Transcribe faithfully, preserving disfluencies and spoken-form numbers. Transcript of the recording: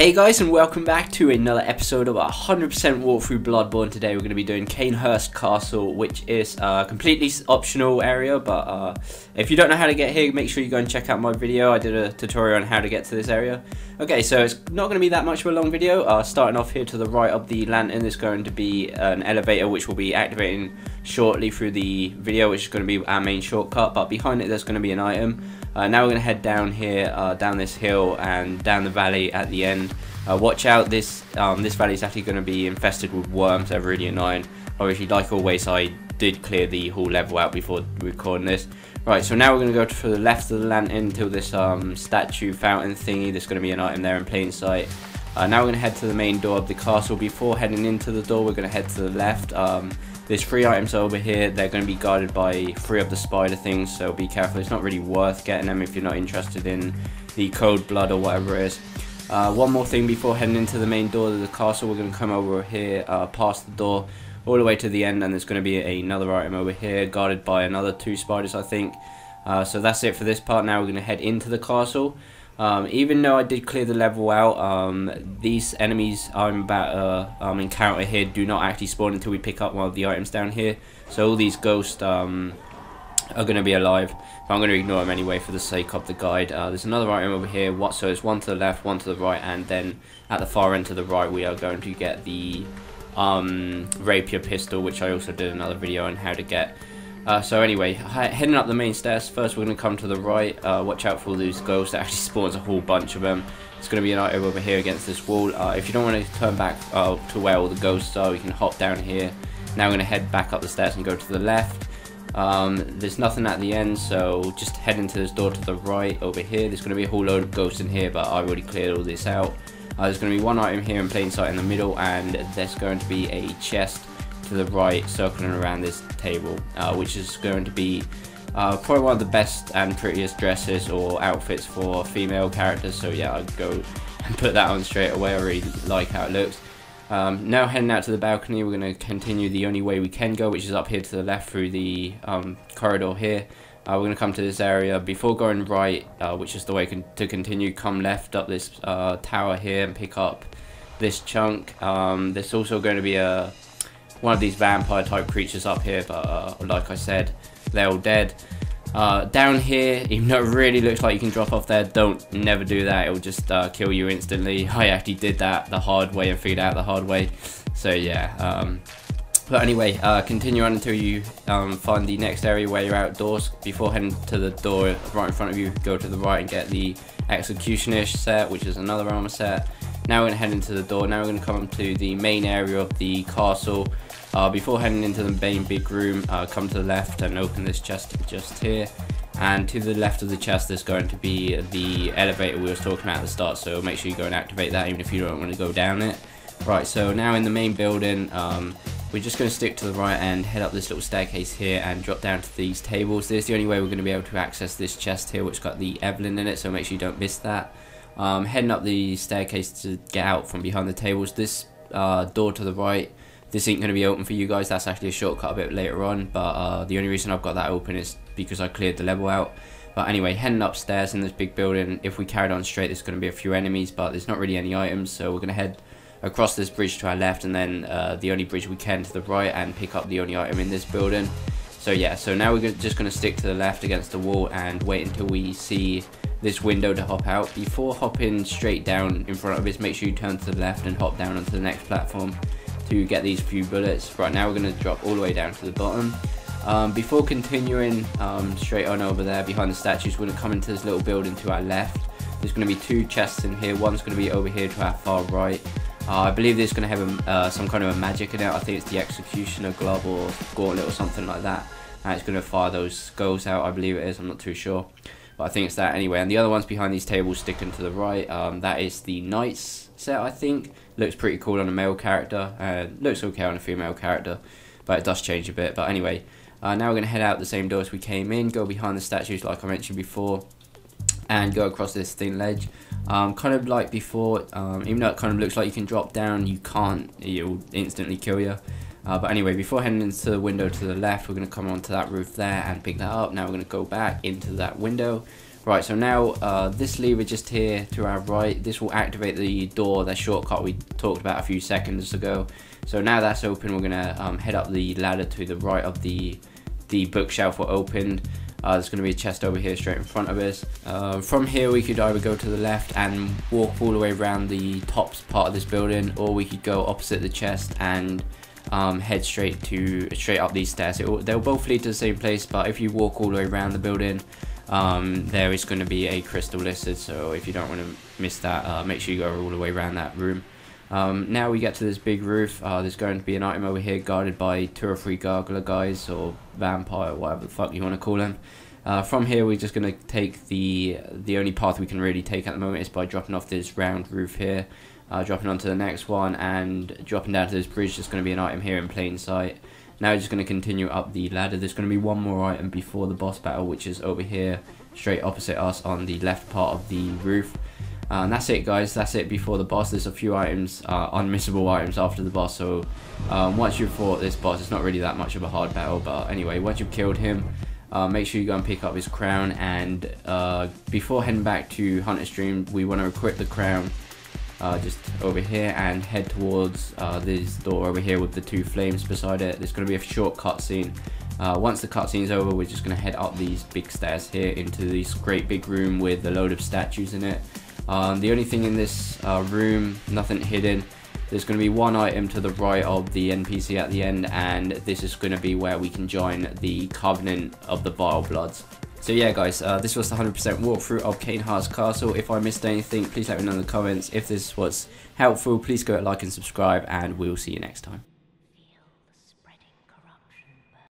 Hey guys, and welcome back to another episode of one hundred percent Walkthrough Bloodborne. Today we're going to be doing Cainhurst Castle, which is a completely optional area, but uh, if you don't know how to get here, make sure you go and check out my video. I did a tutorial on how to get to this area. Okay, so it's not going to be that much of a long video. Uh, starting off here to the right of the lantern is going to be an elevator, which will be activating shortly through the video, which is going to be our main shortcut, but behind it there's going to be an item. Uh, now we're going to head down here, uh, down this hill and down the valley at the end. Uh, watch out, this um, this valley is actually going to be infested with worms. They're really annoying. Obviously, like always, I did clear the whole level out before recording this. Right, so now we're going to go to the left of the lantern until this um, statue fountain thingy. There's going to be an item there in plain sight. Uh, now we're going to head to the main door of the castle. Before heading into the door, we're going to head to the left. Um, There's three items over here. They're going to be guarded by three of the spider things, so be careful. It's not really worth getting them if you're not interested in the cold blood or whatever it is. Uh, one more thing before heading into the main door of the castle, we're going to come over here, uh, past the door, all the way to the end, and there's going to be another item over here, guarded by another two spiders, I think. Uh, so that's it for this part. Now we're going to head into the castle. Um, even though I did clear the level out, um, these enemies I'm about to uh, um, encounter here do not actually spawn until we pick up one of the items down here. So all these ghosts um, are going to be alive, but I'm going to ignore them anyway for the sake of the guide. Uh, there's another item over here, what, so it's one to the left, one to the right, and then at the far end to the right we are going to get the um, rapier pistol, which I also did another video on how to get. Uh, so anyway, heading up the main stairs, first we're going to come to the right. Uh, watch out for all these ghosts, that actually spawns a whole bunch of them. It's going to be an item over here against this wall. Uh, if you don't want to turn back uh, to where all the ghosts are, we can hop down here. Now we're going to head back up the stairs and go to the left. Um, there's nothing at the end, so just head into this door to the right over here. There's going to be a whole load of ghosts in here, but I already cleared all this out. Uh, there's going to be one item here in plain sight in the middle, and there's going to be a chest to the right circling around this table, uh, which is going to be uh, probably one of the best and prettiest dresses or outfits for female characters, so yeah, I'd go and put that on straight away. I really like how it looks. Um, now heading out to the balcony, we're going to continue the only way we can go, which is up here to the left through the um, corridor here. Uh, we're going to come to this area. Before going right, uh, which is the way con to continue, come left up this uh, tower here and pick up this chunk. Um, there's also going to be a one of these vampire type creatures up here, but uh, like I said, they're all dead. Uh, down here, even though it really looks like you can drop off there, don't never do that. It will just uh, kill you instantly. I actually did that the hard way and figured out the hard way. So yeah, um, but anyway, uh, continue on until you um, find the next area where you're outdoors. Before heading to the door right in front of you, go to the right and get the Executioner set, which is another armor set. Now we're going to head into the door. Now we're going to come to the main area of the castle. Uh, before heading into the main big room, uh, come to the left and open this chest just here, and to the left of the chest there's going to be the elevator we were talking about at the start, so make sure you go and activate that even if you don't want to go down it. Right, so now in the main building, um, we're just going to stick to the right and head up this little staircase here and drop down to these tables. This is the only way we're going to be able to access this chest here, which got the Evelyn in it, so make sure you don't miss that. Um, heading up the staircase to get out from behind the tables, this uh, door to the right, this ain't going to be open for you guys. That's actually a shortcut a bit later on, but uh, the only reason I've got that open is because I cleared the level out. But anyway, heading upstairs in this big building, if we carried on straight there's going to be a few enemies, but there's not really any items, so we're going to head across this bridge to our left and then uh, the only bridge we can to the right and pick up the only item in this building. So yeah, so now we're just going to stick to the left against the wall and wait until we see this window to hop out. Before hopping straight down in front of us, make sure you turn to the left and hop down onto the next platform to get these few bullets. Right, now we're going to drop all the way down to the bottom. Um, before continuing um, straight on over there behind the statues, we're going to come into this little building to our left. There's going to be two chests in here. One's going to be over here to our far right. Uh, I believe this is going to have a, uh, some kind of a magic in it. I think it's the Executioner Glove or Gauntlet or something like that. And it's going to fire those skulls out, I believe it is. I'm not too sure. But I think it's that anyway. And the other one's behind these tables sticking to the right. Um, that is the Knights set, I think. Looks pretty cool on a male character. Uh, looks okay on a female character. But it does change a bit. But anyway, uh, now we're going to head out the same door as we came in. Go behind the statues like I mentioned before. And go across this thin ledge. Um, kind of like before, um, even though it kind of looks like you can drop down, you can't. It will instantly kill you. Uh, but anyway, before heading into the window to the left, we're going to come onto that roof there and pick that up. Now we're going to go back into that window. Right, so now uh, this lever just here to our right, this will activate the door, that shortcut we talked about a few seconds ago. So now that's open, we're gonna um, head up the ladder to the right of the the bookshelf were opened. Uh, there's gonna be a chest over here straight in front of us. Uh, from here we could either go to the left and walk all the way around the top part of this building, or we could go opposite the chest and um, head straight to straight up these stairs. It will, they'll both lead to the same place, but if you walk all the way around the building, um, there is gonna be a crystal listed, so if you don't wanna miss that, uh, make sure you go all the way around that room. Um, now we get to this big roof. Uh, there's going to be an item over here guarded by two or three gargler guys, or vampire, whatever the fuck you want to call them. Uh, from here we're just going to take the the only path we can really take at the moment is by dropping off this round roof here, uh, dropping onto the next one, and dropping down to this bridge. There's going to be an item here in plain sight. Now we're just going to continue up the ladder. There's going to be one more item before the boss battle, which is over here, straight opposite us on the left part of the roof. Uh, and that's it, guys. That's it before the boss. There's a few items, uh, unmissable items after the boss. So um, once you've fought this boss, it's not really that much of a hard battle. But anyway, once you've killed him, uh, make sure you go and pick up his crown. And uh, before heading back to Hunter's Dream, we want to equip the crown uh, just over here and head towards uh, this door over here with the two flames beside it. There's going to be a short cutscene. Uh, once the cutscene's over, we're just going to head up these big stairs here into this great big room with a load of statues in it. Um, the only thing in this uh, room, nothing hidden. There's going to be one item to the right of the N P C at the end, and this is going to be where we can join the Covenant of the Vile Bloods. So yeah, guys, uh, this was the one hundred percent walkthrough of Cainhurst Castle. If I missed anything, please let me know in the comments. If this was helpful, please go ahead, like and subscribe, and we'll see you next time.